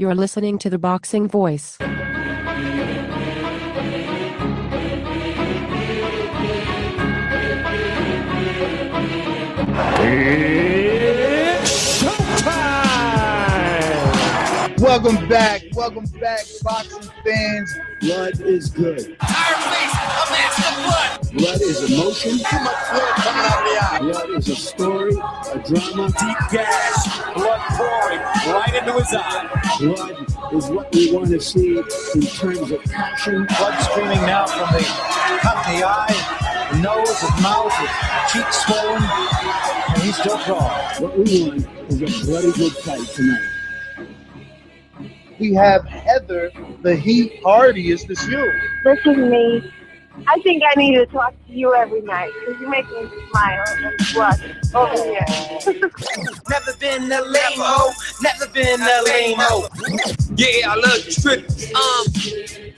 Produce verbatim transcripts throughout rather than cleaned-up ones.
You're listening to The Boxing Voice. It's showtime! Welcome back, welcome back, boxing fans. Blood is good. Our face, a mask of blood. Blood is emotion. Too much blood coming out of the eye. Blood is a story, a drama. Deep gas, blood pouring right into his eye. Blood is what we want to see in terms of action. Blood streaming now from the cut in the eye, the nose, the mouth, the cheek swollen, and he's still calm. What we want is a bloody good fight tonight. We have Heather, the Heat Hardy. Is this you? This is me. I think I need to talk to you every night because you make me smile and blush over here. Never been a lame-o, never been a lame-o. Yeah, I love trips. Um,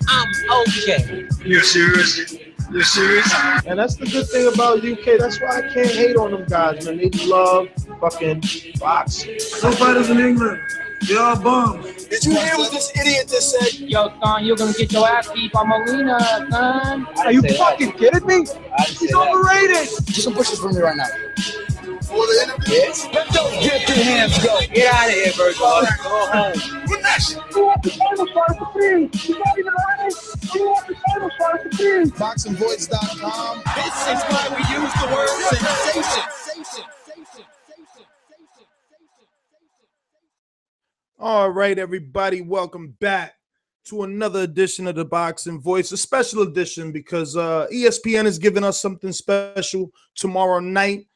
I'm okay. You're serious? You're serious? And that's the good thing about U K. That's why I can't hate on them guys, man. They love fucking boxing. No fighters in England. They all bums. Did you hear what this idiot just said? Yo, son, you're gonna get your ass beat by Molina, son. Are you fucking kidding me? He's overrated. Do some pushes for me right now. For the interview? Yes. Let's go. Get your hands go. Get out of here, Virgil. Go home. What next? You want the title shot for free. You not even running. You want the title shot for free. Boxing voice dot com. This is why we use the word sensation. Sensation. All right, everybody, welcome back to another edition of The Boxing Voice, a special edition because uh, E S P N is giving us something special tomorrow night.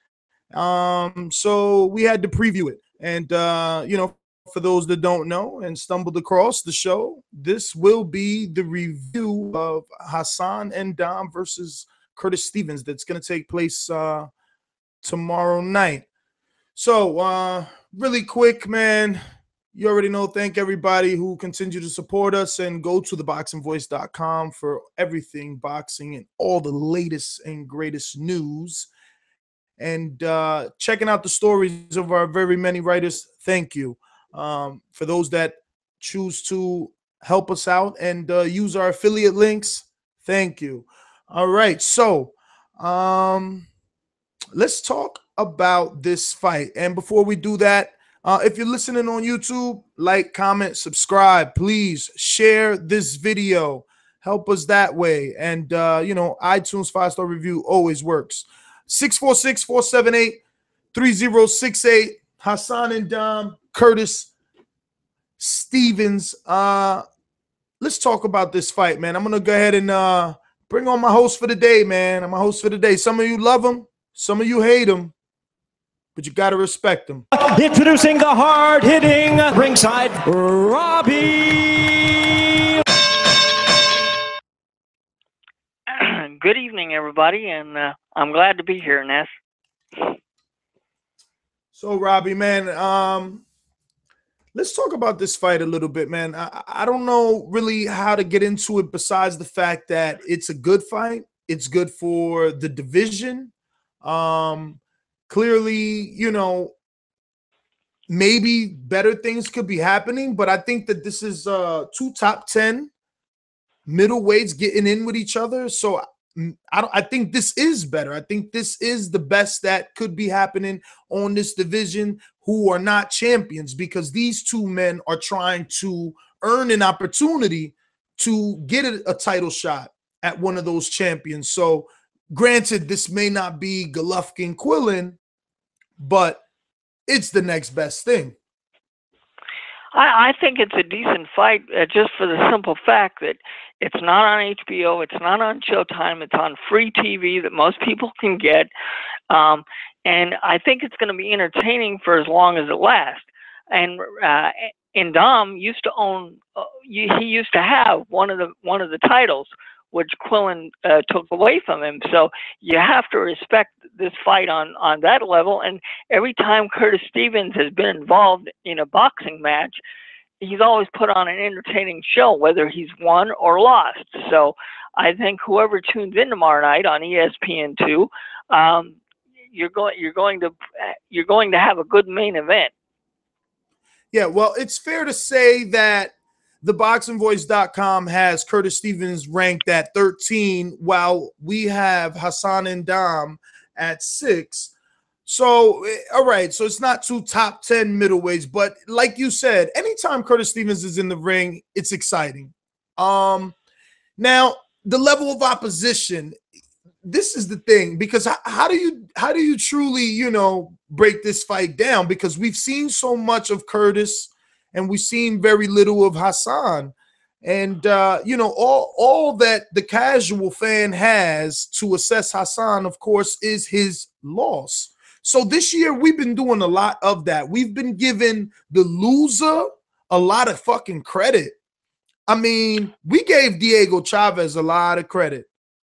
Um, so we had to preview it. And, uh, you know, for those that don't know and stumbled across the show, this will be the review of Hassan N'Dam versus Curtis Stevens that's going to take place uh, tomorrow night. So uh, really quick, man. You already know, thank everybody who continue to support us and go to the boxing voice dot com for everything boxing and all the latest and greatest news. And uh, checking out the stories of our very many writers, thank you. Um, for those that choose to help us out and uh, use our affiliate links, thank you. All right, so um, let's talk about this fight. And before we do that, Uh, if you're listening on YouTube, like, comment, subscribe, please share this video. Help us that way. And, uh, you know, iTunes five-star review always works. six four six, four seven eight, three zero six eight. Hassan N'Dam, Curtis Stevens. Uh, let's talk about this fight, man. I'm going to go ahead and uh, bring on my host for the day, man. I'm a host for the day. Some of you love him. Some of you hate him. But you got to respect them. Introducing the hard-hitting ringside, Robbie. Good evening, everybody, and uh, I'm glad to be here, Ness. So, Robbie, man, um, let's talk about this fight a little bit, man. I, I don't know really how to get into it besides the fact that it's a good fight. It's good for the division. Um... Clearly, you know, maybe better things could be happening, but I think that this is uh, two top ten middleweights getting in with each other. So I, don't, I think this is better. I think this is the best that could be happening on this division who are not champions because these two men are trying to earn an opportunity to get a, a title shot at one of those champions. So granted, this may not be Golovkin Quillin, but it's the next best thing. I, I think it's a decent fight uh, just for the simple fact that it's not on H B O, it's not on Showtime, it's on free T V that most people can get. Um, and I think it's going to be entertaining for as long as it lasts. And uh, N'Dam used to own, uh, he used to have one of the one of the titles, which Quillin uh, took away from him. So you have to respect this fight on, on that level. And every time Curtis Stevens has been involved in a boxing match, he's always put on an entertaining show, whether he's won or lost. So I think whoever tunes in tomorrow night on E S P N two, um, you're going, you're going to, you're going to have a good main event. Yeah, well, it's fair to say that the boxing voice dot com has Curtis Stevens ranked at thirteen, while we have Hassan N'Dam at six. So, all right, so it's not two top ten middleweights, but like you said, anytime Curtis Stevens is in the ring, it's exciting. Um, now, the level of opposition, this is the thing, because how, how do you how do you truly, you know, break this fight down? Because we've seen so much of Curtis and we've seen very little of Hassan. And, uh, you know, all, all that the casual fan has to assess Hassan, of course, is his loss. So this year, we've been doing a lot of that. We've been giving the loser a lot of fucking credit. I mean, we gave Diego Chaves a lot of credit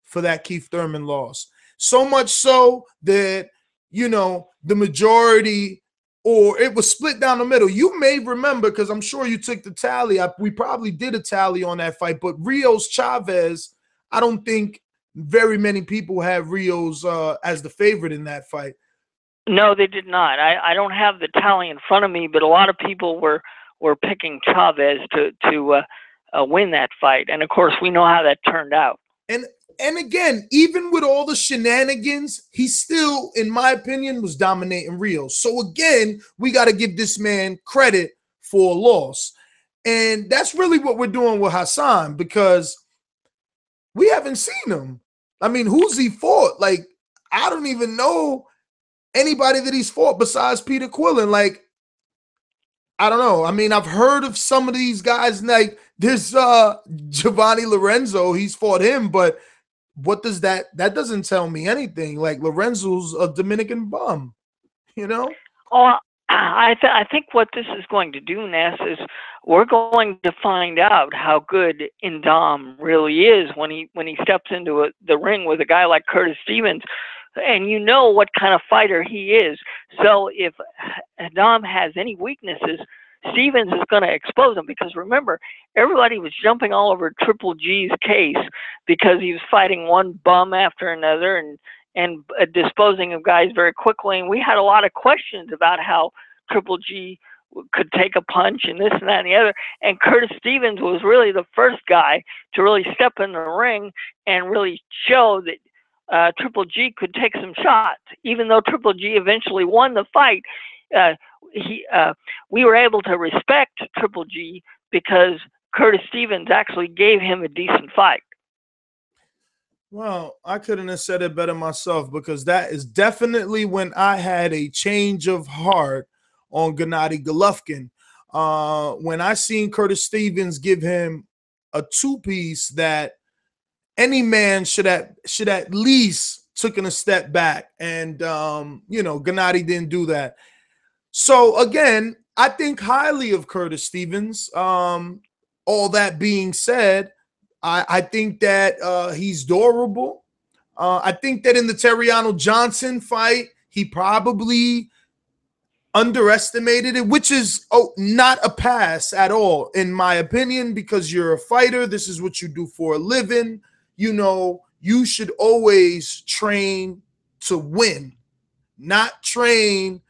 for that Keith Thurman loss. So much so that, you know, the majority, or it was split down the middle. You may remember, because I'm sure you took the tally. I, we probably did a tally on that fight, but Rios Chaves, I don't think very many people have Rios uh, as the favorite in that fight. No, they did not. I, I don't have the tally in front of me, but a lot of people were were picking Chaves to to uh, uh, win that fight, and of course we know how that turned out. And and again, even with all the shenanigans, he still, in my opinion, was dominating Rios. So again, we got to give this man credit for a loss, and that's really what we're doing with Hassan, because we haven't seen him. I mean, who's he fought? Like, I don't even know anybody that he's fought besides Peter Quillin. Like, I don't know. I mean, I've heard of some of these guys. Like, there's uh, Giovanni Lorenzo. He's fought him, but what does that, that doesn't tell me anything. Like, Lorenzo's a Dominican bum, you know? Oh, I, th I think what this is going to do, Ness, is we're going to find out how good N'Dam really is when he, when he steps into a, the ring with a guy like Curtis Stevens. And you know what kind of fighter he is. So if N'Dam has any weaknesses, Stevens is going to expose them. Because remember, everybody was jumping all over Triple G's case because he was fighting one bum after another and, and uh, disposing of guys very quickly. And we had a lot of questions about how Triple G could take a punch and this and that and the other. And Curtis Stevens was really the first guy to really step in the ring and really show that Uh, Triple G could take some shots. Even though Triple G eventually won the fight, uh, he uh, we were able to respect Triple G because Curtis Stevens actually gave him a decent fight. Well, I couldn't have said it better myself, because that is definitely when I had a change of heart on Gennady Golovkin. Uh, when I seen Curtis Stevens give him a two-piece that any man should have should at least taken a step back, and um, you know, Gennady didn't do that. So again, I think highly of Curtis Stevens. Um, all that being said, I, I think that uh, he's durable. Uh, I think that in the Toriano Johnson fight, he probably underestimated it, which is oh, not a pass at all, in my opinion, because you're a fighter. This is what you do for a living. You know, you should always train to win, not train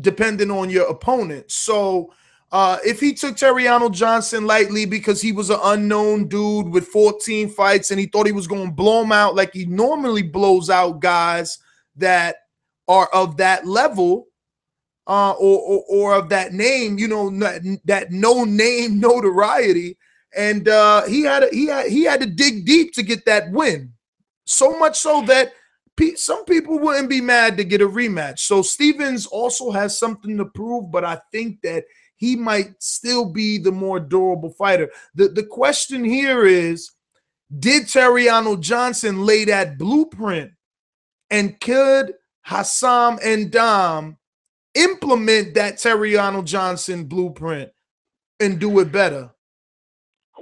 depending on your opponent. So uh, if he took Toriano Johnson lightly because he was an unknown dude with fourteen fights and he thought he was going to blow him out like he normally blows out guys that are of that level uh, or, or, or of that name, you know, that, that no-name notoriety, and uh, he had a, he had he had to dig deep to get that win, so much so that pe some people wouldn't be mad to get a rematch. So Stevens also has something to prove, but I think that he might still be the more durable fighter. The the question here is, did Toriano Johnson lay that blueprint, and could Hassan N'Dam implement that Toriano Johnson blueprint and do it better?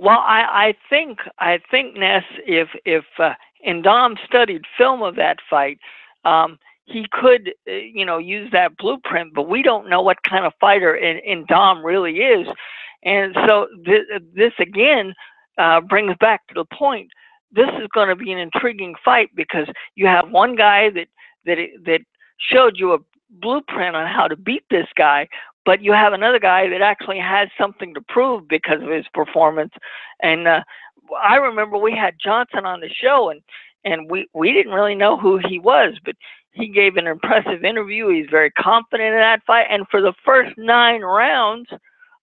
Well, I, I think I think Ness, if if uh, N'Dam studied film of that fight, um, he could uh, you know, use that blueprint. But we don't know what kind of fighter N'Dam really is, and so th this again uh, brings back to the point. This is going to be an intriguing fight because you have one guy that that that showed you a blueprint on how to beat this guy, But you have another guy that actually has something to prove because of his performance. And uh, I remember we had Johnson on the show, and and we, we didn't really know who he was, but he gave an impressive interview. He's very confident in that fight. And for the first nine rounds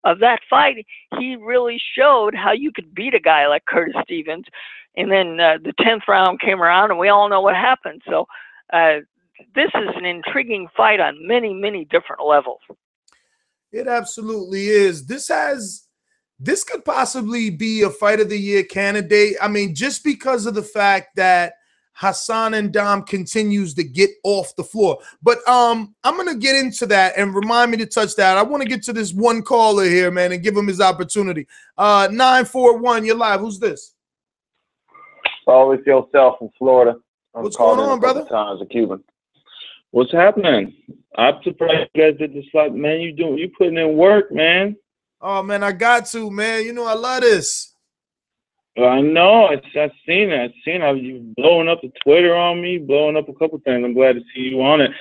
of that fight, he really showed how you could beat a guy like Curtis Stevens. And then uh, the tenth round came around, and we all know what happened. So uh, this is an intriguing fight on many, many different levels. It absolutely is. This has, this could possibly be a fight of the year candidate. I mean, just because of the fact that Hassan N'Dam continues to get off the floor. But um, I'm going to get into that, and remind me to touch that. I want to get to this one caller here, man, and give him his opportunity. Uh, nine four one, you're live. Who's this? It's always yourself from Florida. I'm What's going on, brother? Times a Cuban. What's happening? I'm surprised you guys did this like, man, you doing, you putting in work, man. Oh, man, I got to, man. You know, I love this. I know. I've seen it. I've seen it. You blowing up the Twitter on me, blowing up a couple things. I'm glad to see you on it.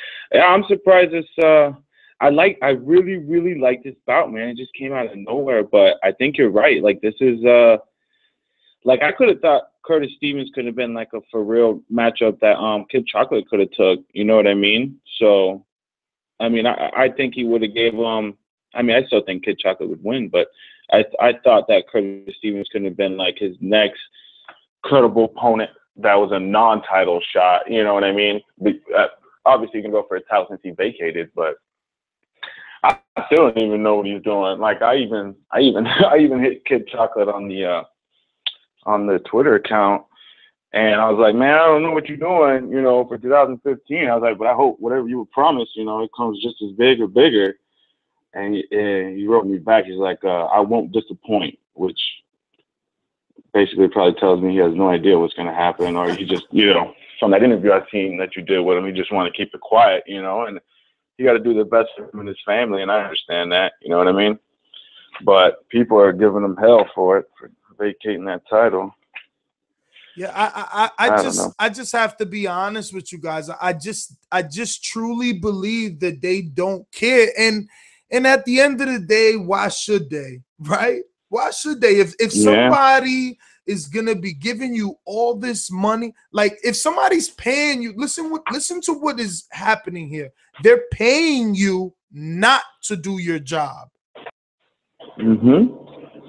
I'm surprised this. Uh, I like. I really, really like this bout, man. It just came out of nowhere. But I think you're right. Like this is. Uh, like I could have thought Curtis Stevens could have been like a for real matchup that um Kid Chocolate could have took. You know what I mean? So, I mean, I I think he would have gave um. I mean, I still think Kid Chocolate would win, but. I th I thought that Curtis Stevens could have been like his next credible opponent that was a non-title shot. You know what I mean? But, uh, obviously, you can go for a title since he vacated, but I still don't even know what he's doing. Like I even I even I even hit Kid Chocolate on the uh, on the Twitter account, and I was like, man, I don't know what you're doing. You know, for two thousand fifteen, I was like, but I hope whatever you were promised, you know, it comes just as big or bigger. And he, and he wrote me back. He's like, uh, I won't disappoint, which basically probably tells me he has no idea what's going to happen. Or he just, you know, from that interview I've seen that you did with him, he just wanted to keep it quiet, you know. And you got to do the best for him and his family, and I understand that. You know what I mean? But people are giving him hell for it, for vacating that title. Yeah, I, I, I, I just, I just have to be honest with you guys. I just, I just truly believe that they don't care. And And at the end of the day, why should they, right? Why should they? If if somebody yeah. is gonna be giving you all this money, like if somebody's paying you, listen what listen to what is happening here. They're paying you not to do your job. Mm-hmm.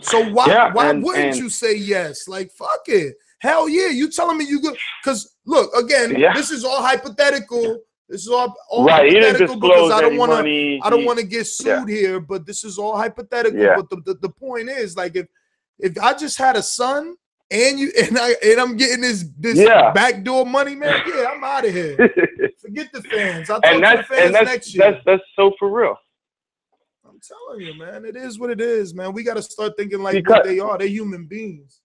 So why yeah, why and, wouldn't and you say yes? Like fuck it, hell yeah! You telling me you good? Because look again, yeah. this is all hypothetical. This is all, all right. hypothetical because I don't want to. I don't want to get sued yeah. here, but this is all hypothetical. Yeah. But the, the the point is, like, if if I just had a son and you and I and I'm getting this this yeah. backdoor money, man, yeah, I'm out of here. Forget the fans. I'll talk to the fans that's, next year. That's that's so for real. I'm telling you, man, it is what it is, man. We got to start thinking like because, what they are. They're human beings.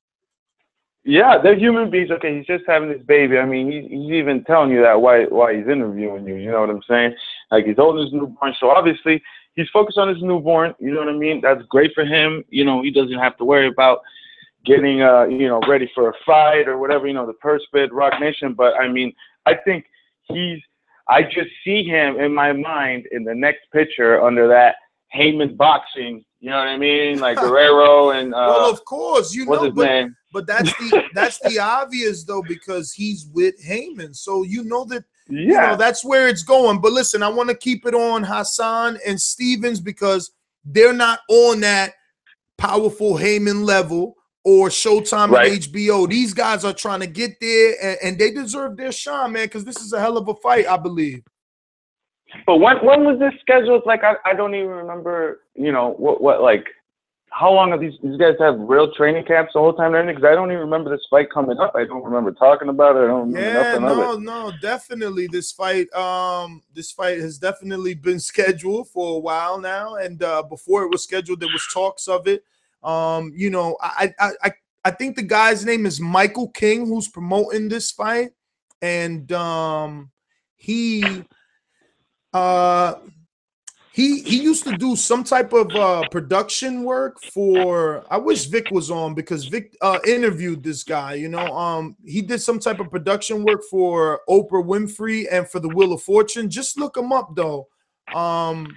Yeah, they're human beings. Okay, he's just having this baby. I mean, he's, he's even telling you that why why he's interviewing you. You know what I'm saying? Like, he's holding his newborn. So, obviously, he's focused on his newborn. You know what I mean? That's great for him. You know, he doesn't have to worry about getting, uh, you know, ready for a fight or whatever, you know, the purse bid, Rock Nation. But, I mean, I think he's – I just see him in my mind in the next picture under that Haymon Boxing. You know what I mean? Like Guerrero and uh, – well, of course. You what's know, his but name? But that's the that's the obvious though, because he's with Haymon, so you know that yeah. you know that's where it's going. But listen, I want to keep it on Hassan and Stevens because they're not on that powerful Haymon level or Showtime right. and H B O. These guys are trying to get there, and, and they deserve their shine, man, because this is a hell of a fight, I believe. But when when was this scheduled? Like I I don't even remember. You know what what like. How long have these, these guys have real training camps the whole time they're in? Because I don't even remember this fight coming up. I don't remember talking about it. I don't remember yeah, nothing no, of it. no, definitely this fight. Um, this fight has definitely been scheduled for a while now, and uh, before it was scheduled, there was talks of it. Um, you know, I, I, I, I think the guy's name is Michael King, who's promoting this fight, and um, he, uh. He he used to do some type of uh, production work for. I wish Vic was on because Vic uh, interviewed this guy. You know, um, he did some type of production work for Oprah Winfrey and for the Wheel of Fortune. Just look him up though. Um,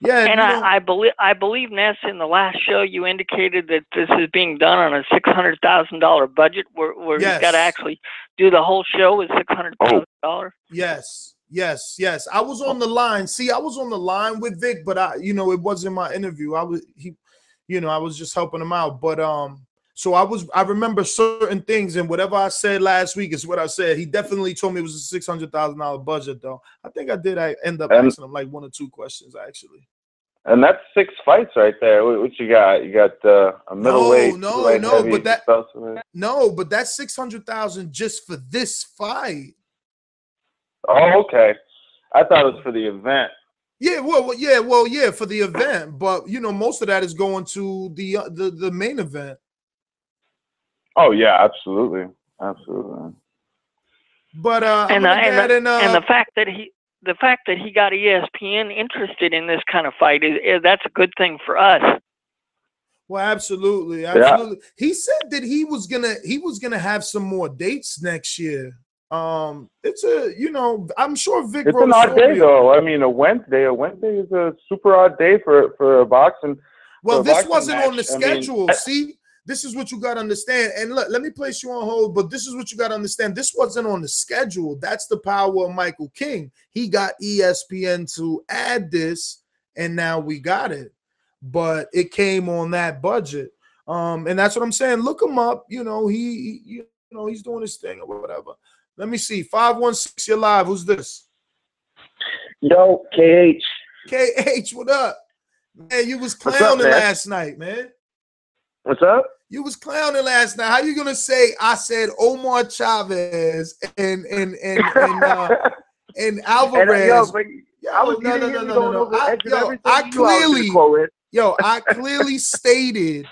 Yeah, and, and I, know, I believe I believe Ness, in the last show you indicated that this is being done on a six hundred thousand dollar budget, where where yes. you've got to actually do the whole show with six hundred thousand dollars. Yes, yes, yes. I was on the line. See, I was on the line with Vic, but I, you know, it wasn't my interview. I was he, you know, I was just helping him out. But um, so I was I remember certain things, and whatever I said last week is what I said. He definitely told me it was a six hundred thousand dollar budget, though. I think I did. I end up and, asking him like one or two questions actually. And that's six fights right there. What you got? You got uh, a middleweight, no, no, no, heavy, but that specimen. no, but that's six hundred thousand just for this fight. Oh, okay. I thought it was for the event. Yeah, well, yeah, well, yeah, for the event. But you know, most of that is going to the uh, the the main event. Oh yeah, absolutely, absolutely. But uh, and, uh, and, add the, in, uh, and the fact that he, the fact that he got E S P N interested in this kind of fight is, is that's a good thing for us. Well, absolutely, absolutely. Yeah. He said that he was gonna he was gonna have some more dates next year. Um, it's a you know I'm sure Vic. It's an odd day though. I mean, a Wednesday. A Wednesday is a super odd day for for a boxing. Well, this boxing wasn't match. on the schedule. I mean, see. This is what you got to understand. And look, let me place you on hold, but this is what you got to understand. This wasn't on the schedule. That's the power of Michael King. He got E S P N to add this, and now we got it. But it came on that budget. Um, and that's what I'm saying. Look him up. You know, he, he you know, he's doing his thing or whatever. Let me see. five one six, you're live. Who's this? Yo, K H. K H, what up? Man, you was clowning up, last night, man. What's up? You was clowning last night. How you gonna say I said Omar Chavez and and and and, uh, and Alvarez? And, yo, I was no no no no no. no. I, yo, I clearly yo I clearly stated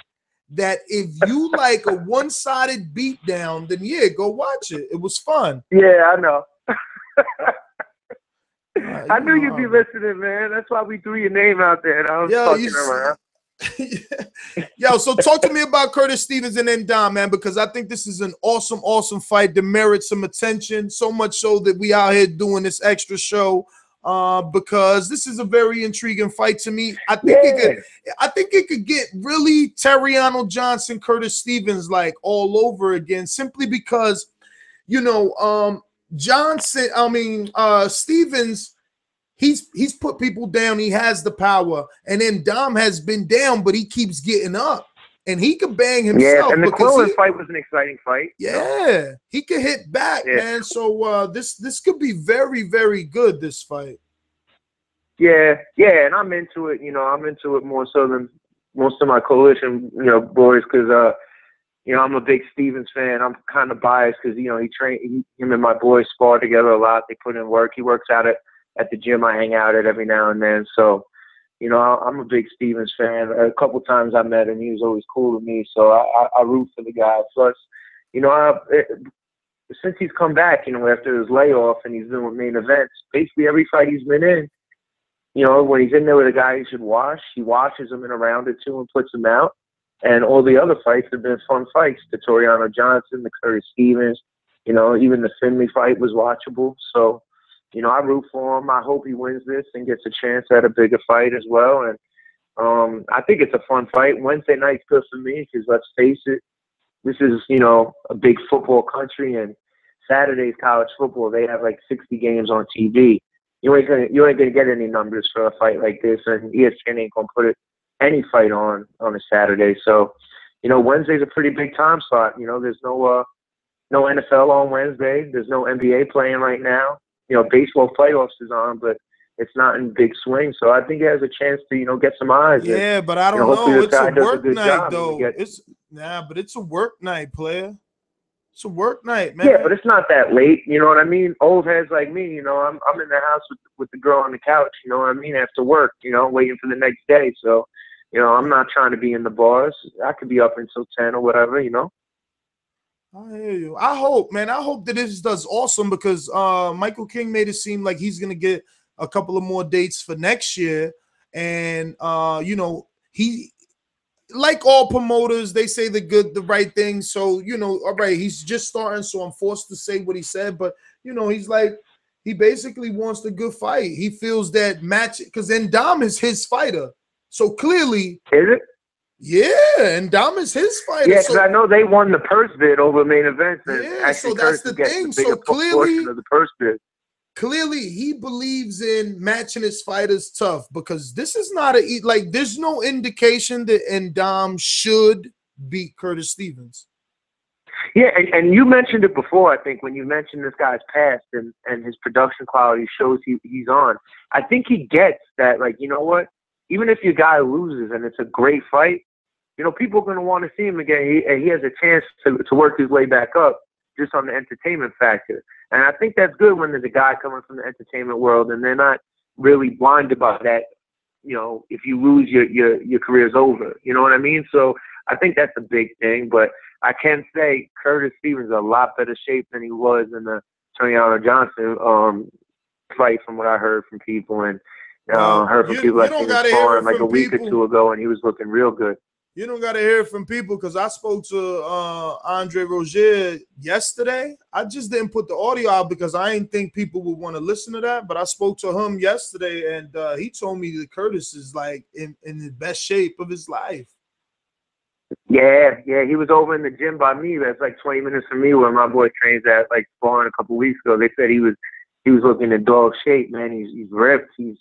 that if you like a one-sided beatdown, then yeah, go watch it. It was fun. Yeah, I know. right, I knew you'd be listening, man. That's why we threw your name out there. And I was yo, fucking around. Yo, so talk to me about Curtis Stevens and N'Dam, man, because I think this is an awesome, awesome fight that merits some attention. So much so that we out here doing this extra show uh, because this is a very intriguing fight to me. I think yeah. it could, I think it could get really Toriano Johnson, Curtis Stevens like all over again, simply because you know um, Johnson. I mean uh, Stevens. He's he's put people down. He has the power, and then Dom has been down, but he keeps getting up, and he could bang himself. Yeah, and the Quillin fight was an exciting fight. Yeah, he could hit back, yeah. man. So uh, this this could be very very good. This fight. Yeah, yeah, and I'm into it. You know, I'm into it more so than most of my coalition, you know, boys, because uh, you know, I'm a big Stevens fan. I'm kind of biased because you know he trained him and my boys spar together a lot. They put in work. He works out at. At the gym I hang out at every now and then. So, you know, I'm a big Stevens fan. A couple times I met him. He was always cool to me. So I, I, I root for the guy. Plus, you know, I, it, since he's come back, you know, after his layoff and he's been with main events, basically every fight he's been in, you know, when he's in there with a guy he should wash, he washes him in a round or two and puts him out. And all the other fights have been fun fights. The Toriano Johnson, the Curtis Stevens, you know, even the Finley fight was watchable. So, you know, I root for him. I hope he wins this and gets a chance at a bigger fight as well. And um, I think it's a fun fight. Wednesday night's good for me because let's face it, this is, you know, a big football country. And Saturday's college football, they have like sixty games on T V. You ain't gonna, you ain't gonna get any numbers for a fight like this. And E S P N ain't gonna put it, any fight on on a Saturday. So, you know, Wednesday's a pretty big time slot. You know, there's no uh, no N F L on Wednesday. There's no N B A playing right now. You know, baseball playoffs is on, but it's not in big swing. So I think it has a chance to, you know, get some eyes. Yeah, and, but I don't you know. know. It's a work a night, though. Get... It's nah, but it's a work night, player. It's a work night, man. Yeah, but it's not that late. You know what I mean? Old heads like me, you know, I'm I'm in the house with with the girl on the couch. You know what I mean? After work, you know, waiting for the next day. So, you know, I'm not trying to be in the bars. I could be up until ten or whatever, you know. I hear you. I hope, man. I hope that this does awesome because uh, Michael King made it seem like he's gonna get a couple of more dates for next year, and uh, you know he, like all promoters, they say the good, the right thing. So you know, all right, he's just starting, so I'm forced to say what he said. But you know, he's like, He basically wants the good fight. He feels that match because N'Dam is his fighter. So clearly, is it? Yeah, N'Dam is his fighter. Yeah, because so, I know they won the purse bid over main events. Yeah, so that's the thing. The so clearly, of the purse bid. Clearly, he believes in matching his fighters tough, because this is not a like. There's no indication that N'Dam should beat Curtis Stevens. Yeah, and, and you mentioned it before, I think, when you mentioned this guy's past and, and his production quality shows he, he's on. I think he gets that, like, you know what? Even if your guy loses and it's a great fight, you know, people are going to want to see him again. He, and he has a chance to, to work his way back up just on the entertainment factor. And I think that's good when there's a guy coming from the entertainment world and they're not really blinded by that, you know, if you lose, your, your, your career's over. You know what I mean? So I think that's a big thing, but I can say Curtis Stevens is a lot better shape than he was in the Toriano Johnson um, fight, from what I heard from people, and uh, um, heard from you, people you like, he was foreign, like a week people. or two ago, and he was looking real good. You don't got to hear from people, because I spoke to uh, Andre Rozier yesterday. I just didn't put the audio out because I didn't think people would want to listen to that, but I spoke to him yesterday, and uh, he told me that Curtis is like in, in the best shape of his life. Yeah, yeah, he was over in the gym by me. That's like twenty minutes from me, where my boy trains at, like sparring a couple weeks ago. They said he was he was looking in dog shape, man. He's he's ripped. He's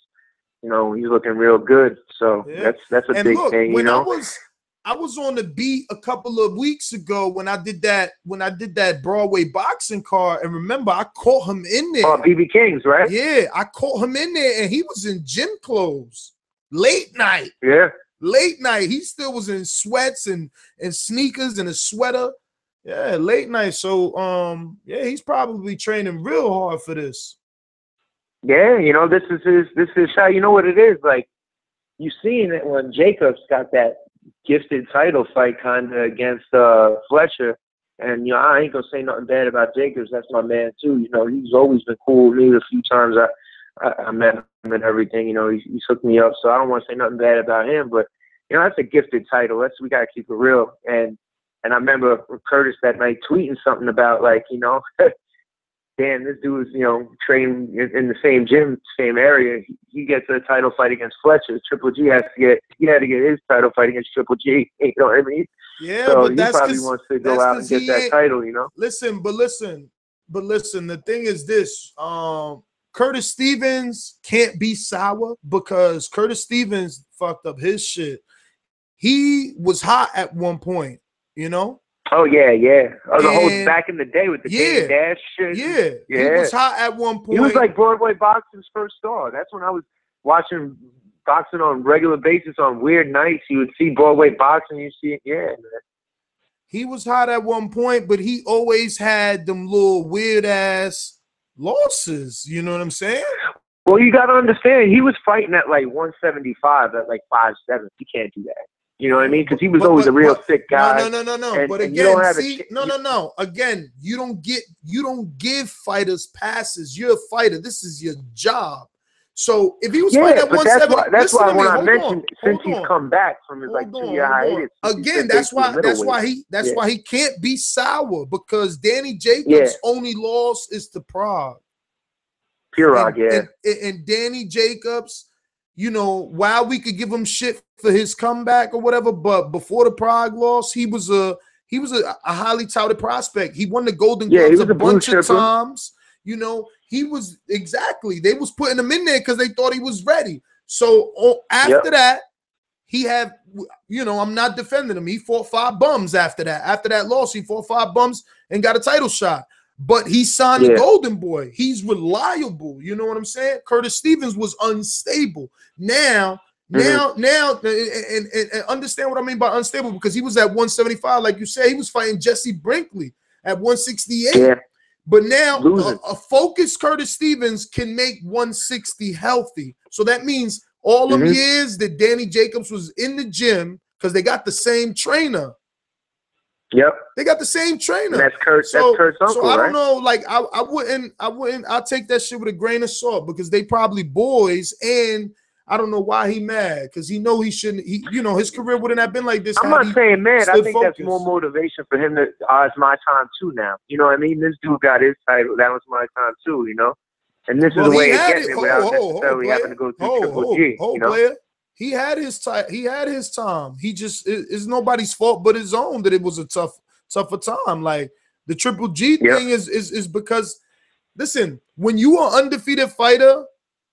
you know he's looking real good. So yeah. that's that's a and big look, thing, you when know. I was I was on the beat a couple of weeks ago when I did that when I did that Broadway boxing card, and remember I caught him in there. Oh, B B King's, right? Yeah, I caught him in there, and he was in gym clothes late night. Yeah. Late night, he still was in sweats and and sneakers and a sweater. Yeah, late night. So, um, yeah, he's probably training real hard for this. Yeah, you know, this is his. This is how you know what it is. Like, you seen it when Jacobs got that gifted title fight kind of against uh, Fletcher, and you know, I ain't gonna say nothing bad about Jacobs. That's my man too. You know, he's always been cool with me. The few times I. I met him and everything, you know, he, he hooked me up, so I don't want to say nothing bad about him, but, you know, that's a gifted title. That's, we got to keep it real. And and I remember Curtis that night tweeting something about, like, you know, damn, this dude's, you know, trained in the same gym, same area. He, he gets a title fight against Fletcher. Triple G has to get, he had to get his title fight against Triple G, you know what I mean? Yeah, so but he that's probably wants to go out and get that title, you know? Listen, but listen, but listen, the thing is this, um, Curtis Stevens can't be sour, because Curtis Stevens fucked up his shit. He was hot at one point, you know? Oh, yeah, yeah. Oh, the and, whole back in the day with the yeah, dash shit. Yeah, yeah. He was hot at one point. He was like Broadway Boxing's first star. That's when I was watching boxing on a regular basis on weird nights. You would see Broadway Boxing, you see it. Yeah, man. He was hot at one point, but he always had them little weird-ass losses, you know what I'm saying? Well, you got to understand, he was fighting at like one seventy-five, at like five seven. He can't do that. You know what I mean? Because he was but, always but, a real but, thick guy. No, no, no, no, no. And, but and again, see, a, no, no, no. Again, you don't get, you don't give fighters passes. You're a fighter. This is your job. So if he was yeah, fighting at one seventy, that's why, that's why when me, I mentioned on, since he's on. come back from his hold like two year hiatus, again, that's why that's why he that's yeah. why he can't be sour, because Danny Jacobs' yeah. only loss is to Pirog. Pirog, yeah. And, and Danny Jacobs, you know, while we could give him shit for his comeback or whatever, but before the Pirog loss, he was a he was a, a highly touted prospect. He won the Golden Boy yeah, a, a bunch of times, you know. He was exactly they was putting him in there because they thought he was ready. So oh, after yep. that, he had, you know, I'm not defending him. He fought five bums after that. After that loss, he fought five bums and got a title shot. But he signed yeah. the Golden Boy. He's reliable. You know what I'm saying? Curtis Stevens was unstable. Now, mm-hmm. now, now, and, and, and understand what I mean by unstable, because he was at one seventy-five, like you said, he was fighting Jesse Brinkley at one sixty-eight. Yeah. But now a, a focused Curtis Stevens can make one sixty healthy. So that means all mm-hmm. of years that Danny Jacobs was in the gym, because they got the same trainer. Yep. They got the same trainer. And that's Kurt. So, that's Kurt's uncle, so I don't right? know. Like I, I wouldn't, I wouldn't, I'll take that shit with a grain of salt, because they probably boys, and I don't know why he mad, because he know he shouldn't. He, you know, his career wouldn't have been like this. I'm not saying mad. I think focused. That's more motivation for him to. Oh, it's my time too now. You know what I mean? This dude got his title. That was my time too. You know, And this well, is the way it gets it without necessarily having to go through Triple G. You know? He had his time. He had his time. He just it, it's nobody's fault but his own that it was a tough, tougher time. Like the Triple G yep. thing is is is because, listen, when you are an undefeated fighter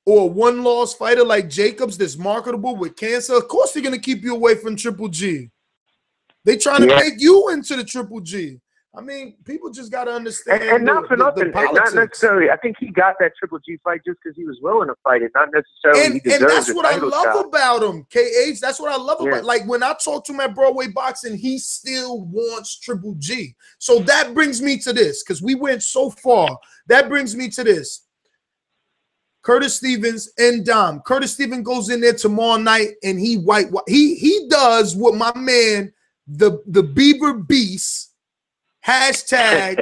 or a one-loss fighter like Jacobs that's marketable with cancer, of course they're gonna keep you away from Triple G. They trying yeah. to make you into the Triple G. I mean, people just gotta understand. And, and not the, for nothing, the, the not necessarily. I think he got that Triple G fight just because he was willing to fight it, not necessarily. And, he deserved and that's what I love shot. about him, K H. That's what I love yeah. about. Like when I talk to him at Broadway Boxing, he still wants Triple G. So that brings me to this, because we went so far. That brings me to this. Curtis Stevens and Dom. Curtis Stevens goes in there tomorrow night, and he white. He he does what my man, the the Bieber Beast. Hashtag,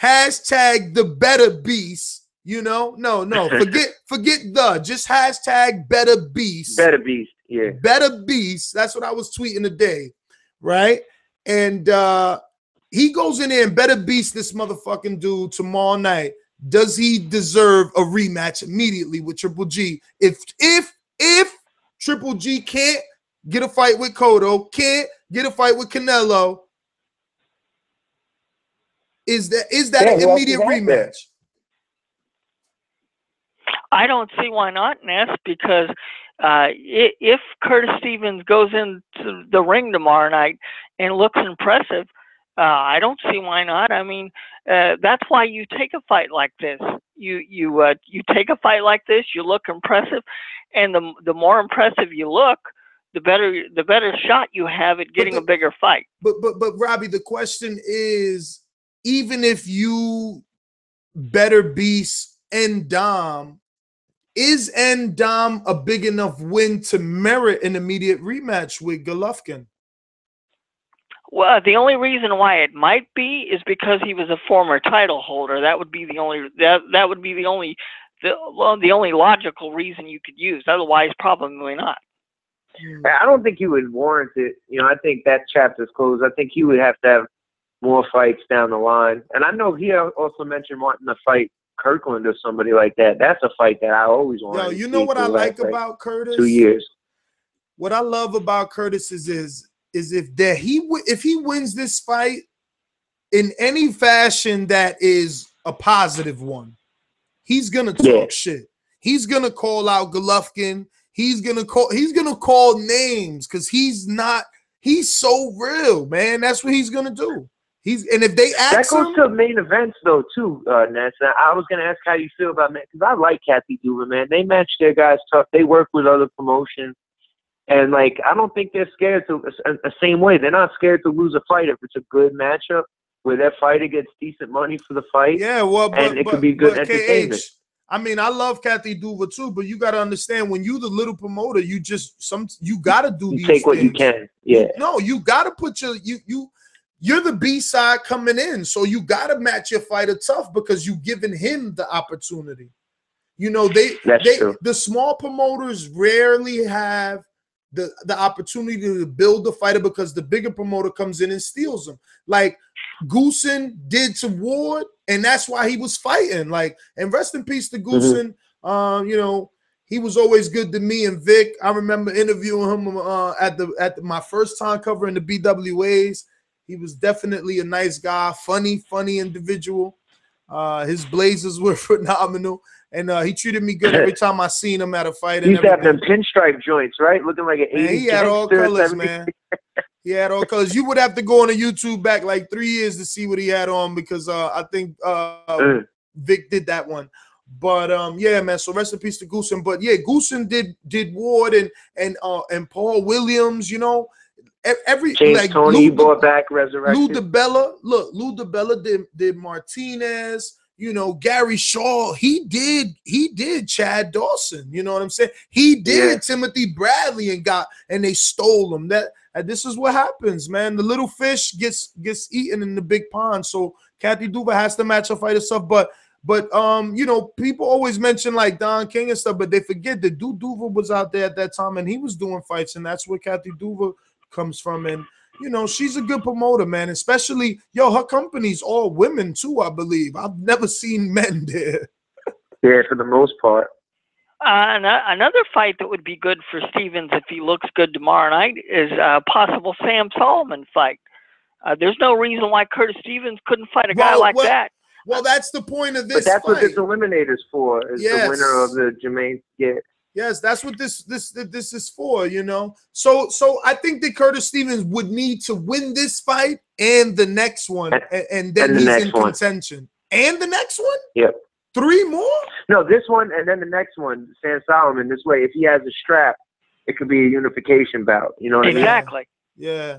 hashtag the better beast, you know? No, no, forget forget the, just hashtag better beast. Better beast, yeah. Better beast, that's what I was tweeting today, right? And uh, he goes in there and better beast this motherfucking dude tomorrow night. Does he deserve a rematch immediately with Triple G? If, if, if Triple G can't get a fight with Cotto, can't get a fight with Canelo, Is that is that yeah, an immediate rematch? I don't see why not, Ness, because uh, if Curtis Stevens goes into the ring tomorrow night and looks impressive, uh, I don't see why not. I mean, uh, that's why you take a fight like this. You you uh, you take a fight like this. You look impressive, and the the more impressive you look, the better the better shot you have at getting but, a bigger fight. But but but Robbie, the question is, even if you better beast N'Dam, is N'Dam a big enough win to merit an immediate rematch with Golovkin? Well, the only reason why it might be is because he was a former title holder. That would be the only that that would be the only the well, the only logical reason you could use. Otherwise, probably not. I don't think he would warrant it. You know, I think that chapter's closed. I think he would have to have more fights down the line. And I know he also mentioned wanting to fight Kirkland or somebody like that. That's a fight that I always want. Yo, you know what I like about Curtis? Two years. What I love about Curtis is is, is if that he if he wins this fight in any fashion that is a positive one, he's gonna talk yeah. shit. He's gonna call out Golovkin. He's gonna call he's gonna call names because he's not he's so real, man. That's what he's gonna do. He's, and if they ask that goes him, to main events though too, uh, Ness. Now, I was gonna ask how you feel about that because I like Kathy Duva, man. They match their guys tough. They work with other promotions, and like I don't think they're scared to uh, the same way. They're not scared to lose a fight if it's a good matchup where that fighter gets decent money for the fight. Yeah, well, but, and it but, could be good but, entertainment. K H, I mean, I love Kathy Duva too, but you gotta understand when you the little promoter, you just some you gotta do. You these take what things. you can. Yeah. No, you gotta put your you you. You're the B-side coming in, so you got to match your fighter tough because you've given him the opportunity. You know, they, they the small promoters rarely have the, the opportunity to build the fighter because the bigger promoter comes in and steals them. Like Goosen did to Ward, and that's why he was fighting. Like, and rest in peace to Goosen. Mm-hmm. um, you know, he was always good to me and Vic. I remember interviewing him uh, at, the, at the, my first time covering the B W As. He was definitely a nice guy, funny, funny individual. Uh, his blazers were phenomenal, and uh, he treated me good every time I seen him at a fight. He's got them pinstripe joints, right? Looking like an eighties. He had all colors, man. He had all colors. You would have to go on a YouTube back like three years to see what he had on because uh, I think uh, Vic did that one. But um, yeah, man. So rest in peace to Goosen. But yeah, Goosen did did Ward and and uh, and Paul Williams, you know. Every James like Tony Lou, brought back resurrection. Lou DiBella, look, Lou DiBella did, did Martinez. You know, Gary Shaw. He did. He did Chad Dawson. You know what I'm saying? He did yeah. Timothy Bradley and got and they stole him. That and this is what happens, man. The little fish gets gets eaten in the big pond. So Kathy Duva has to match her fight and stuff. But but um, you know, people always mention like Don King and stuff, but they forget that Dude Duva was out there at that time and he was doing fights, and that's where Kathy Duva comes from. And you know, she's a good promoter, man, especially yo her company's all women too, I believe. I've never seen men there. Yeah, for the most part. Uh, another fight that would be good for Stevens if he looks good tomorrow night is a possible Sam Soliman fight. Uh, there's no reason why Curtis Stevens couldn't fight a well, guy like well, that. Well, that's the point of this. But that's fight. What this eliminator's for. Is yes. the winner of the Jermaine yeah. Yes, that's what this this this is for, you know. So so I think that Curtis Stevens would need to win this fight and the next one, and, and then and the he's in one. contention. And the next one. Yep. Three more? No, this one and then the next one, Sam Soliman. This way, if he has a strap, it could be a unification bout. You know what exactly. I mean? Exactly. Yeah.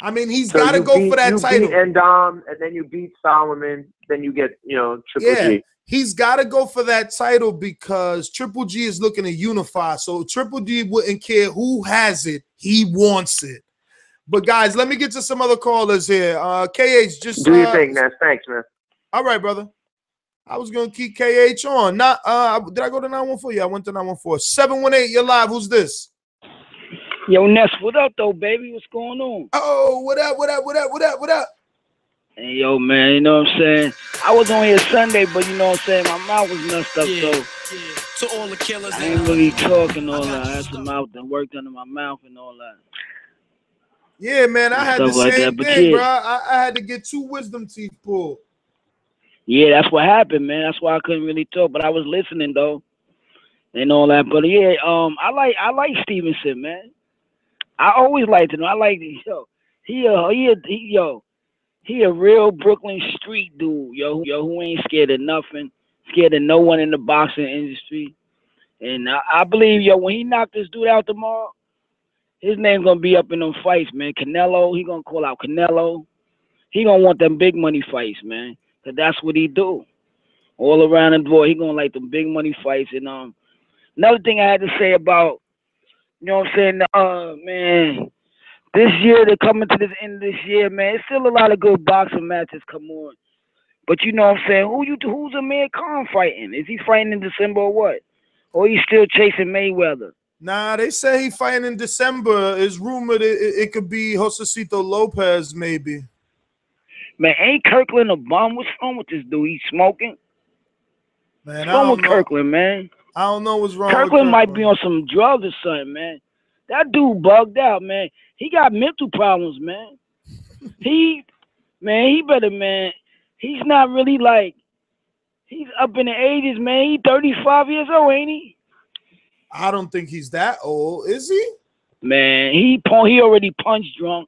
I mean, he's so got to go beat, for that you title. Beat N'Dam, and then you beat Soliman, then you get, you know, Triple yeah, G. He's got to go for that title because Triple G is looking to unify. So Triple G wouldn't care who has it. He wants it. But, guys, let me get to some other callers here. Uh, K H, just do uh, your thing, man. Thanks, man. All right, brother. I was going to keep K H on. Not, uh, did I go to nine one four? Yeah, I went to nine one four. seven one eight, you're live. Who's this? Yo, Ness, what up, though, baby? What's going on? Oh, what up, what up, what up, what up, what up? Hey, yo, man, you know what I'm saying? I was on here Sunday, but you know what I'm saying? My mouth was messed up, yeah, so yeah. To all the killers, I ain't really talking all that. I had some mouth and worked under my mouth and all that. Yeah, man, I had the same thing, bro. I, I had to get two wisdom teeth pulled. Yeah, that's what happened, man. That's why I couldn't really talk, but I was listening, though, and all that. But, yeah, um, I like I like Stevenson, man. I always liked him. I like yo. He a he a he, yo. He a real Brooklyn street dude, yo. Yo, who ain't scared of nothing, scared of no one in the boxing industry. And I, I believe yo, when he knocked this dude out tomorrow, his name's gonna be up in them fights, man. Canelo, he gonna call out Canelo. He gonna want them big money fights, man. Cause that's what he do. All around the board, he gonna like them big money fights. And um, another thing I had to say about. You know what I'm saying? Uh, man, this year, they're coming to this end of this year, man. It's still a lot of good boxing matches come on. But you know what I'm saying? Who you? Who's Amir Khan fighting? Is he fighting in December or what? Or he's still chasing Mayweather? Nah, they say he fighting in December. It's rumored it, it, it could be Josecito Lopez, maybe. Man, ain't Kirkland a bum? What's wrong with this dude? He's smoking? Man, what's wrong with Kirkland, man? I don't know what's wrong Kirkland with Kirkland. Might be on some drugs or something, man. That dude bugged out, man. He got mental problems, man. he, man, he better, man. He's not really like, he's up in the eighties, man. He's thirty-five years old, ain't he? I don't think he's that old, is he? Man, he, he already punch drunk.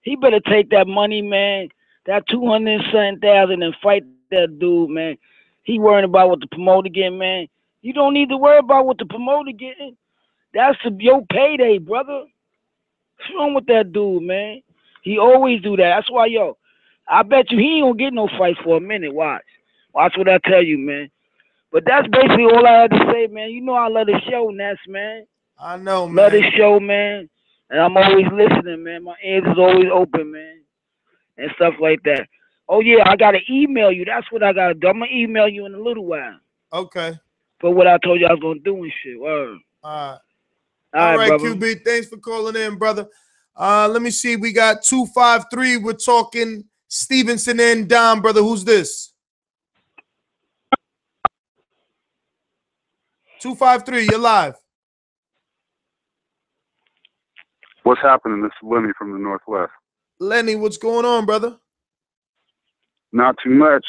He better take that money, man. That two hundred and seven thousand and fight that dude, man. He worrying about what the promoter getting, man. You don't need to worry about what the promoter getting. That's the, your payday, brother. What's wrong with that dude, man? He always do that. That's why, yo, I bet you he ain't gonna get no fights for a minute. Watch. Watch what I tell you, man. But that's basically all I had to say, man. You know I love the show, Ness, man. I know, man. Love the show, man. And I'm always listening, man. My ears is always open, man. And stuff like that. Oh, yeah, I got to email you. That's what I got to do. I'm going to email you in a little while. Okay. But what I told you I was going to do and shit. Word. All right. All right, All right Q B. Thanks for calling in, brother. Uh, let me see. We got two five three. We're talking Stevenson and Dom, brother. Who's this? two five three, you're live. What's happening? This is Lenny from the Northwest. Lenny, what's going on, brother? Not too much.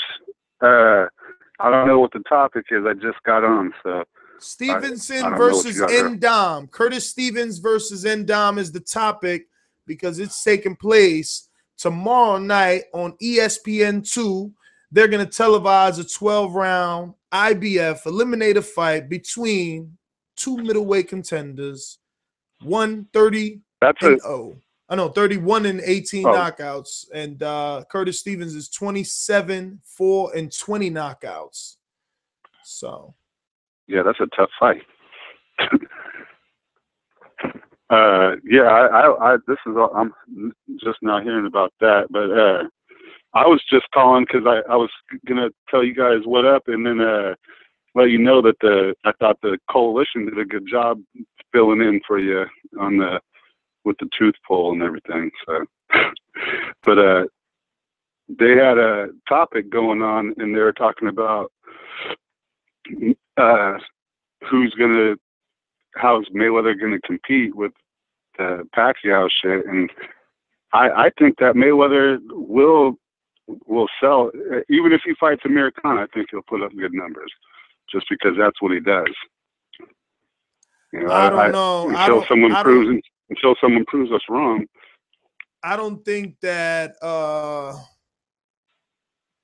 Uh... I don't know what the topic is. I just got on, so Stevenson I, I versus N'Dam. Curtis Stevens versus N'Dam is the topic because it's taking place tomorrow night on E S P N two. They're going to televise a twelve round I B F eliminator fight between two middleweight contenders, one thirty That's and a, oh. I know thirty-one and eighteen oh. knockouts, and uh, Curtis Stevens is twenty-seven, four, and twenty knockouts. So, yeah, that's a tough fight. uh, yeah, I, I, I, this is all, I'm just not hearing about that, but uh, I was just calling because I, I was gonna tell you guys what up, and then uh, let you know that the I thought the coalition did a good job filling in for you on the. With the tooth pull and everything. So, but uh, they had a topic going on and they were talking about uh, who's gonna, how's Mayweather gonna compete with the Pacquiao shit? And I, I think that Mayweather will will sell, even if he fights Amir Khan. I think he'll put up good numbers, just because that's what he does. You know, I don't I, know until I don't, someone I don't, proves until someone proves us wrong. I don't think that uh,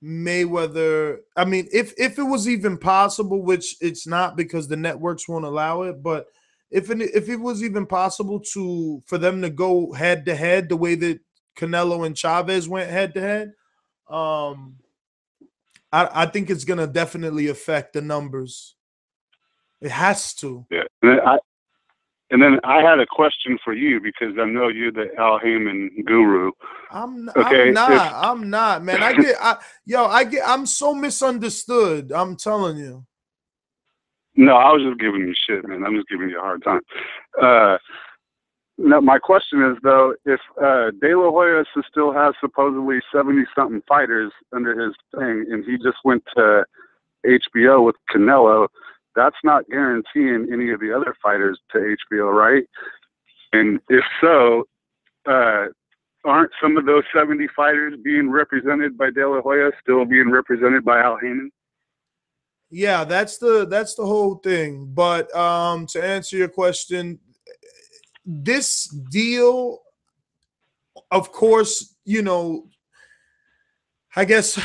Mayweather. I mean, if if it was even possible, which it's not because the networks won't allow it, but. If it, if it was even possible to for them to go head to head the way that Canelo and Chaves went head to head, um, I, I think it's gonna definitely affect the numbers. It has to. Yeah, and then I, and then I had a question for you because I know you're the Al Haymon guru. I'm, okay? I'm not. If... I'm not, man. I get. I, yo, I get. I'm so misunderstood. I'm telling you. No, I was just giving you shit, man. I'm just giving you a hard time. Uh, no, my question is, though, if uh, De La Hoya still has supposedly seventy-something fighters under his thing, and he just went to H B O with Canelo, that's not guaranteeing any of the other fighters to H B O, right? And if so, uh, aren't some of those seventy fighters being represented by De La Hoya still being represented by Al Haymon? Yeah, that's the that's the whole thing. But um, to answer your question, this deal, of course, you know, I guess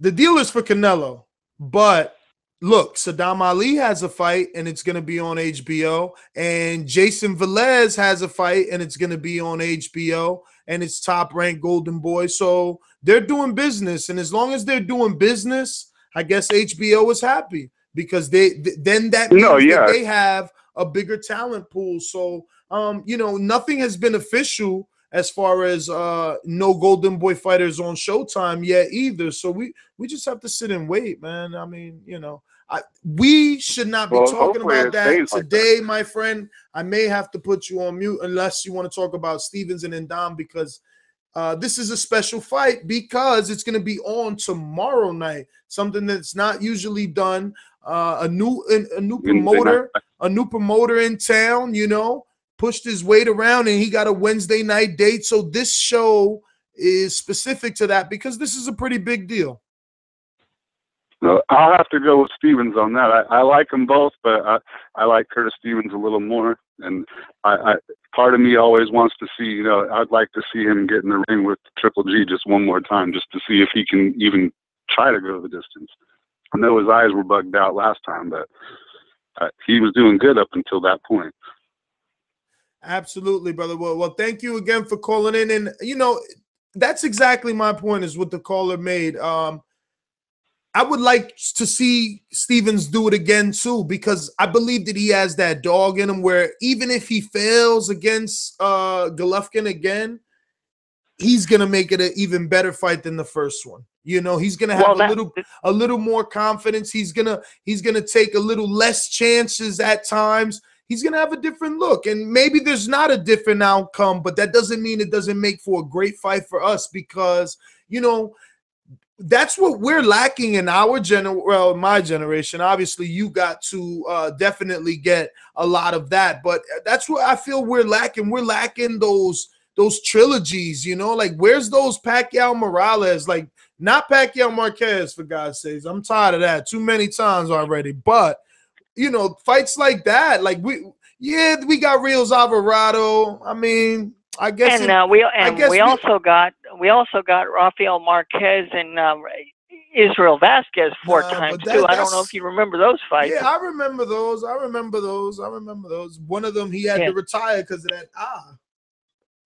the deal is for Canelo. But look, Saddam Ali has a fight, and it's going to be on H B O. And Jason Velez has a fight, and it's going to be on H B O. And it's Top-Ranked Golden Boy. So they're doing business. And as long as they're doing business, I guess H B O is happy because they th then that means no, yeah. that they have a bigger talent pool. So, um, you know, nothing has been official as far as uh, no Golden Boy fighters on Showtime yet either. So we we just have to sit and wait, man. I mean, you know, I, we should not be well, talking about that today, like that. My friend. I may have to put you on mute unless you want to talk about Stevens and N'Dam, because Uh, this is a special fight because it's going to be on tomorrow night, something that's not usually done. Uh, a new a new promoter, a new promoter in town, you know, pushed his weight around and he got a Wednesday night date. So this show is specific to that because this is a pretty big deal. No, I'll have to go with Stevens on that. I, I like them both, but I, I like Curtis Stevens a little more. And I, I, part of me always wants to see, you know, I'd like to see him get in the ring with Triple G just one more time, just to see if he can even try to go the distance. I know his eyes were bugged out last time, but uh, he was doing good up until that point. Absolutely, brother. Well, well, thank you again for calling in. And, you know, that's exactly my point is what the caller made. Um, I would like to see Stevens do it again, too, because I believe that he has that dog in him where even if he fails against uh, Golovkin again, he's going to make it an even better fight than the first one. You know, he's going to have well, that, a little a little more confidence. He's going to he's going to take a little less chances at times. He's going to have a different look. And maybe there's not a different outcome, but that doesn't mean it doesn't make for a great fight for us because, you know, that's what we're lacking in our gener well, my generation. Obviously, you got to uh, definitely get a lot of that, but that's what I feel we're lacking. We're lacking those those trilogies, you know. Like, where's those Pacquiao Morales? Like, not Pacquiao Marquez, for God's sakes. I'm tired of that too many times already. But you know, fights like that, like we, yeah, we got Rios Alvarado. I mean. I guess and it, uh, we and we, we also got we also got Rafael Marquez and uh, Israel Vasquez four nah, times that, too. I don't know if you remember those fights. Yeah, I remember those. I remember those. I remember those. One of them he had yeah. to retire because of that ah.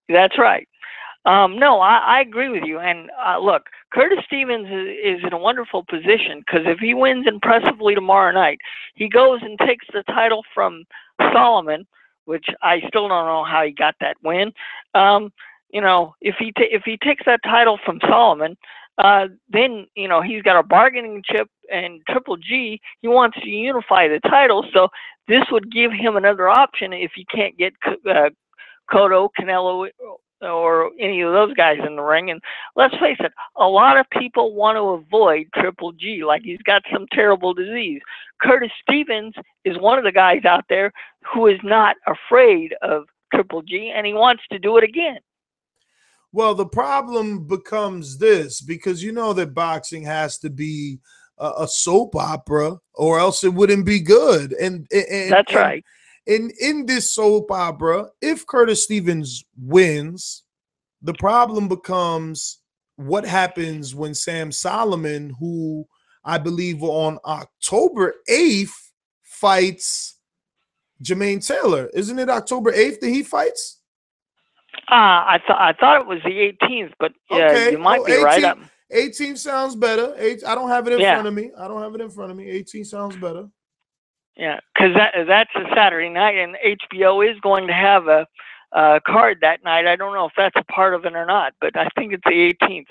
That's right. Um, no, I, I agree with you. And uh, look, Curtis Stevens is, is in a wonderful position because if he wins impressively tomorrow night, he goes and takes the title from Soliman, which I still don't know how he got that win. Um, you know, if he t if he takes that title from Soliman, uh, then you know he's got a bargaining chip and Triple G. He wants to unify the title, so this would give him another option if he can't get uh, Cotto, Canelo, or any of those guys in the ring. And let's face it, a lot of people want to avoid Triple G, like he's got some terrible disease. Curtis Stevens is one of the guys out there who is not afraid of Triple G, and he wants to do it again. Well, the problem becomes this, because you know that boxing has to be a, a soap opera or else it wouldn't be good. And, and that's and, right. And in this soap opera, if Curtis Stevens wins, the problem becomes what happens when Sam Soliman, who I believe on October eighth fights Jermaine Taylor. Isn't it October eighth that he fights? Uh, I thought I thought it was the eighteenth, but yeah, okay. you might oh, be eighteenth, right. I'm eighteen sounds better. Eight, I don't have it in yeah. front of me. I don't have it in front of me. eighteen sounds better. Yeah, because that, that's a Saturday night, and H B O is going to have a, a card that night. I don't know if that's a part of it or not, but I think it's the eighteenth.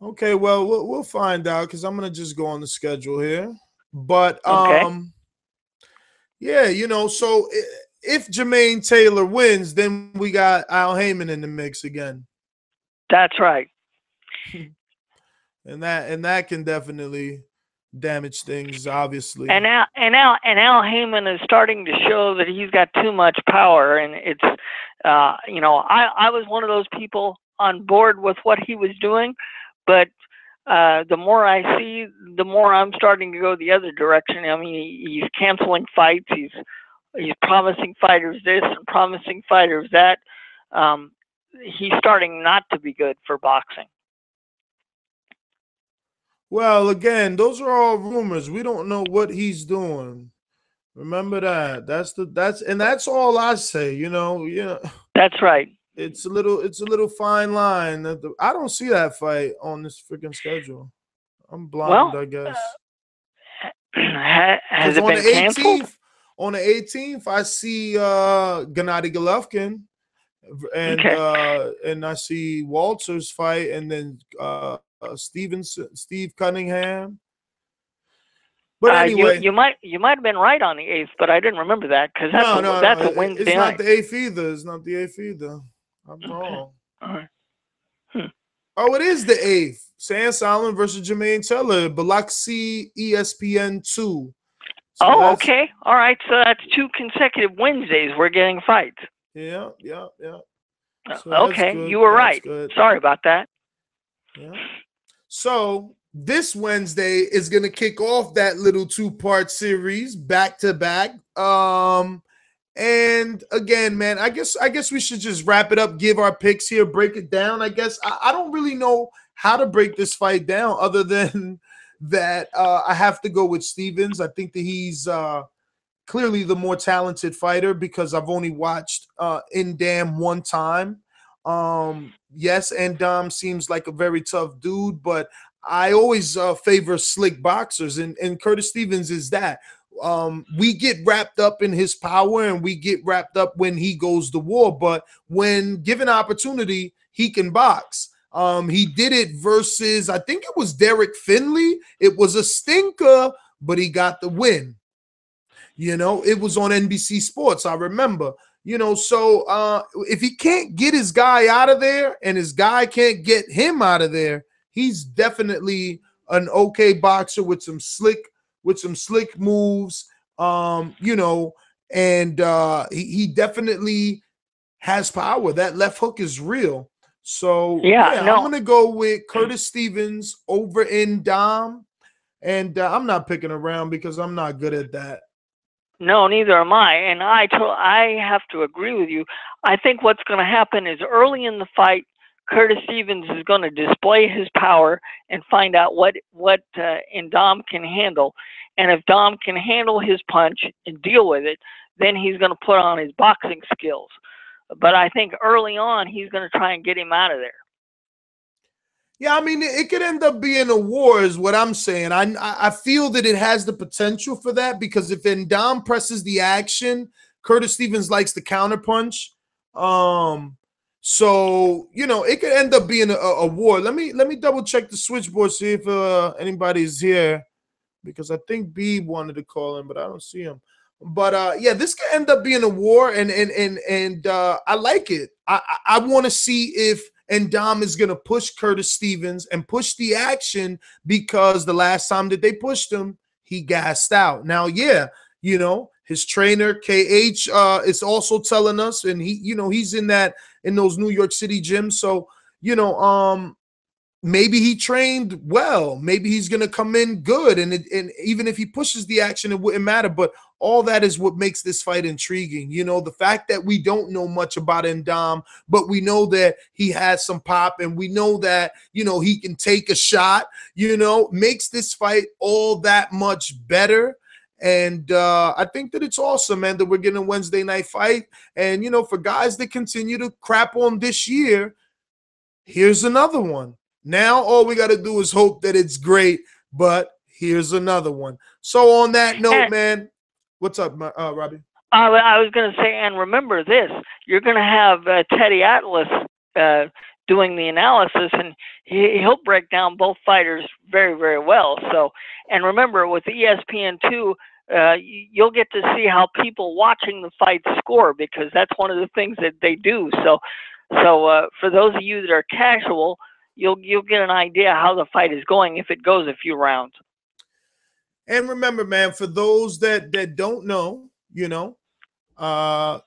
Okay, well, we'll, we'll find out, because I'm going to just go on the schedule here. But, um, okay. yeah, you know, so if Jermaine Taylor wins, then we got Al Haymon in the mix again. That's right. and that and that can definitely damage things, obviously. And Al, and Al and Al Haymon is starting to show that he's got too much power, and it's uh, you know, I I was one of those people on board with what he was doing, but uh, the more I see, the more I'm starting to go the other direction. I mean, he, he's canceling fights. He's he's promising fighters this and promising fighters that. Um, he's starting not to be good for boxing. Well, again, those are all rumors. We don't know what he's doing. Remember that. That's the that's and that's all I say. You know, yeah. That's right. It's a little it's a little fine line. I don't see that fight on this freaking schedule. I'm blind, well, I guess. Uh, has it been canceled? On the eighteenth, I see uh, Gennady Golovkin, and okay. uh, and I see Walter's fight, and then. Uh, Uh, Stevenson, Steve Cunningham. But anyway, uh, you, you might you might have been right on the eighth, but I didn't remember that because that's no, a, no, that's no. a Wednesday. It's not night. the eighth either. It's not the eighth either. I'm okay. wrong. All right. hmm. Oh, it is the eighth. Sam Soliman versus Jermaine Taylor, Biloxi, E S P N two. So oh, okay. All right. So that's two consecutive Wednesdays we're getting fights. Yeah, yeah, yeah. So uh, okay, you were that's right. Good. Sorry about that. Yeah. So this Wednesday is going to kick off that little two-part series back to back. Um, and again, man, I guess I guess we should just wrap it up, give our picks here, break it down. I guess I, I don't really know how to break this fight down other than that uh, I have to go with Stevens. I think that he's uh, clearly the more talented fighter because I've only watched uh, N'Dam one time. Um, yes, N'Dam seems like a very tough dude, but I always uh, favor slick boxers, and, and Curtis Stevens is that. Um, we get wrapped up in his power, and we get wrapped up when he goes to war, but when given opportunity, he can box. Um, he did it versus, I think it was Derek Finley. It was a stinker, but he got the win. You know, it was on N B C Sports, I remember. You know, so uh, if he can't get his guy out of there and his guy can't get him out of there, he's definitely an okay boxer with some slick with some slick moves, um, you know, and uh, he, he definitely has power. That left hook is real. So, yeah, yeah no. I'm going to go with Curtis Stevens over N'Dam, and uh, I'm not picking around because I'm not good at that. No, neither am I, and I to, I have to agree with you. I think what's going to happen is early in the fight, Curtis Stevens is going to display his power and find out what what uh, N'Dam can handle. And if Dom can handle his punch and deal with it, then he's going to put on his boxing skills. But I think early on, he's going to try and get him out of there. Yeah, I mean, it could end up being a war is what I'm saying. I I feel that it has the potential for that because if N'Dam presses the action, Curtis Stevens likes the counterpunch. Um, so, you know, it could end up being a, a war. Let me let me double check the switchboard, see if uh, anybody's here because I think B wanted to call in, but I don't see him. But uh, yeah, this could end up being a war, and and and and uh, I like it. I I, I want to see if N'Dam is gonna push Curtis Stevens and push the action, because the last time that they pushed him, he gassed out. Now, yeah, you know, his trainer K H uh, is also telling us, and he, you know, he's in that in those New York City gyms. So you know, um, maybe he trained well. Maybe he's gonna come in good, and it, and even if he pushes the action, it wouldn't matter. But all that is what makes this fight intriguing. You know, the fact that we don't know much about N'Dam, but we know that he has some pop, and we know that, you know, he can take a shot, you know, makes this fight all that much better. And uh, I think that it's awesome, man, that we're getting a Wednesday night fight. And, you know, for guys that continue to crap on this year, here's another one. Now all we got to do is hope that it's great, but here's another one. So on that note, man. What's up, uh, Robbie? Uh, I was going to say, and remember this, you're going to have uh, Teddy Atlas uh, doing the analysis, and he, he'll break down both fighters very, very well. So, and remember, with E S P N two, uh, you'll get to see how people watching the fight score, because that's one of the things that they do. So, so uh, for those of you that are casual, you'll, you'll get an idea how the fight is going if it goes a few rounds. And remember, man, for those that that don't know, you know, uh,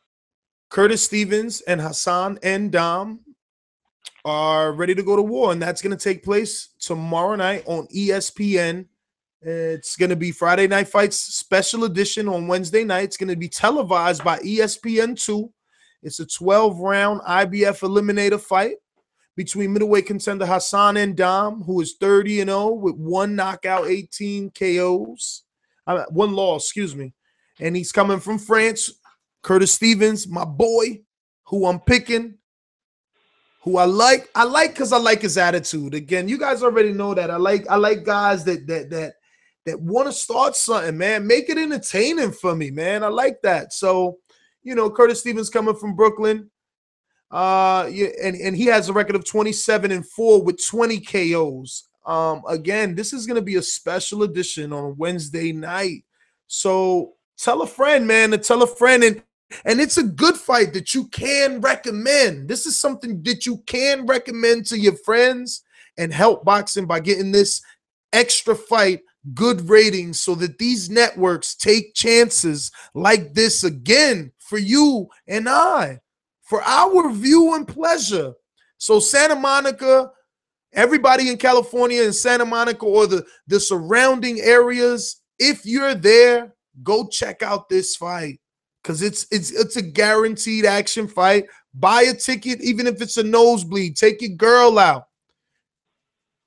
Curtis Stevens and Hassan N'Dam are ready to go to war, and that's going to take place tomorrow night on E S P N. It's going to be Friday Night Fights Special Edition on Wednesday night. It's going to be televised by E S P N two. It's a twelve round I B F eliminator fight between middleweight contender Hassan N'Dam, who is thirty and oh with one knockout, eighteen K Os, uh, one loss, excuse me. And he's coming from France. Curtis Stevens, my boy, who I'm picking, who I like. I like because I like his attitude. Again, you guys already know that. I like I like guys that that that that want to start something, man. Make it entertaining for me, man. I like that. So, you know, Curtis Stevens coming from Brooklyn. Uh, yeah, and, and he has a record of twenty-seven and four with twenty K Os. Um, again, this is going to be a special edition on Wednesday night. So tell a friend, man, to tell a friend. And, and it's a good fight that you can recommend. This is something that you can recommend to your friends and help boxing by getting this extra fight good ratings so that these networks take chances like this again for you and I, for our view and pleasure. So Santa Monica, everybody in California and Santa Monica or the, the surrounding areas, if you're there, go check out this fight, because it's, it's, it's a guaranteed action fight. Buy a ticket, even if it's a nosebleed. Take your girl out.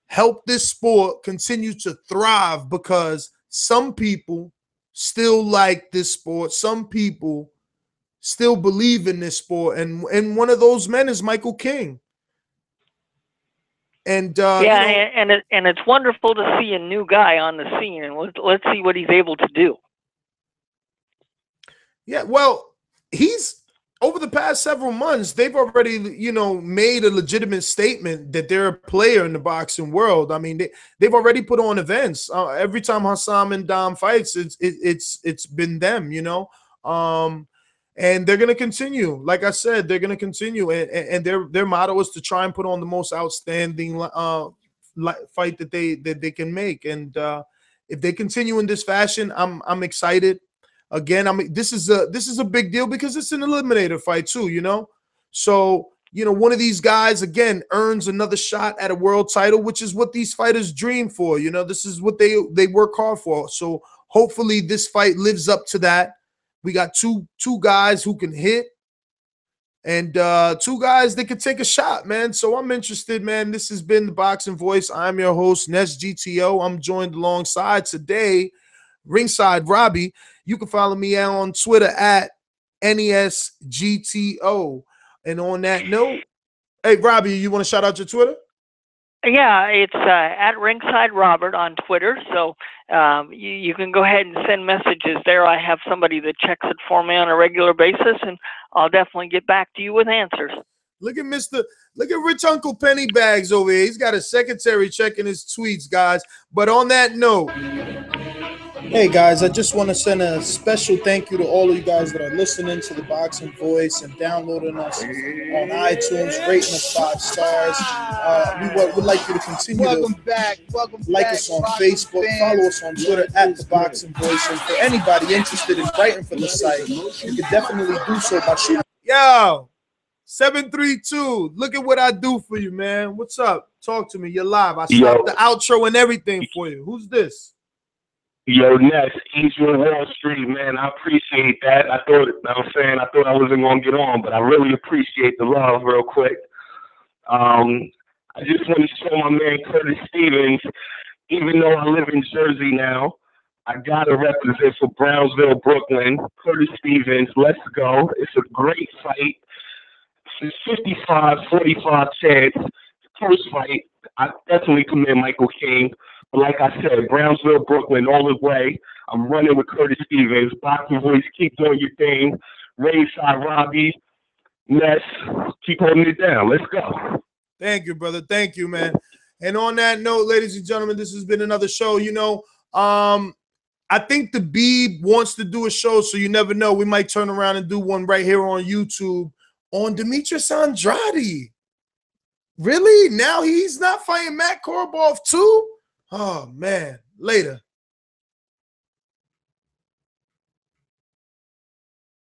Help this sport continue to thrive, because some people still like this sport. Some people still believe in this sport, and and one of those men is Michael King. And uh, yeah, you know, and and, it, and it's wonderful to see a new guy on the scene, and let's, let's see what he's able to do. Yeah, well, he's over the past several months, they've already, you know, made a legitimate statement that they're a player in the boxing world. I mean, they they've already put on events. Uh, every time Hassan N'Dam fights, it's it, it's it's been them, you know. Um, And they're going to continue. Like I said, they're going to continue. And, and, and their their motto is to try and put on the most outstanding uh, fight that they that they can make. And uh, if they continue in this fashion, I'm I'm excited. Again, I mean, this is a this is a big deal because it's an eliminator fight too, you know. So, you know, one of these guys, again, earns another shot at a world title, which is what these fighters dream for. You know, this is what they they work hard for. So hopefully this fight lives up to that. We got two two guys who can hit, and uh, two guys that can take a shot, man. So I'm interested, man. This has been The Boxing Voice. I'm your host, Ness G T O. I'm joined alongside today, Ringside Robbie. You can follow me out on Twitter at N E S G T O. And on that note, hey, Robbie, you want to shout out your Twitter? Yeah, it's uh, at Ringside Robert on Twitter, so um, you, you can go ahead and send messages there. I have somebody that checks it for me on a regular basis, and I'll definitely get back to you with answers. Look at Mister Look at Rich Uncle Pennybags over here. He's got a secretary checking his tweets, guys. But on that note, Hey guys, I just want to send a special thank you to all of you guys that are listening to The Boxing Voice and downloading us on iTunes, rating us five stars. Uh, we would like you to continue Welcome to back. Welcome like back. us on Boxing Facebook, fans. Follow us on Twitter at The Boxing Voice. And for anybody interested in writing for the site, you can definitely do so by shooting. Yo, seven three two, look at what I do for you, man. What's up? Talk to me. You're live. I stopped the outro and everything for you. Who's this? Yo, Ness, Angel Wall Street, man, I appreciate that. I thought, I'm saying, I thought I wasn't going to get on, but I really appreciate the love real quick. Um, I just want to show my man Curtis Stevens, even though I live in Jersey now, I got to represent for Brownsville, Brooklyn. Curtis Stevens, let's go. It's a great fight. It's a fifty-five forty-five chance. First fight, I definitely commend Michael King. But like I said, Brownsville, Brooklyn, all the way. I'm running with Curtis Stevens. Boxing Voice, keep doing your thing. Rayside Robbie, Ness, keep holding it down. Let's go. Thank you, brother. Thank you, man. And on that note, ladies and gentlemen, this has been another show. You know, um, I think the B wants to do a show, so you never know. We might turn around and do one right here on YouTube on Demetrius Andrade. Really? Now he's not fighting Matt Korobov too? Oh, man. Later.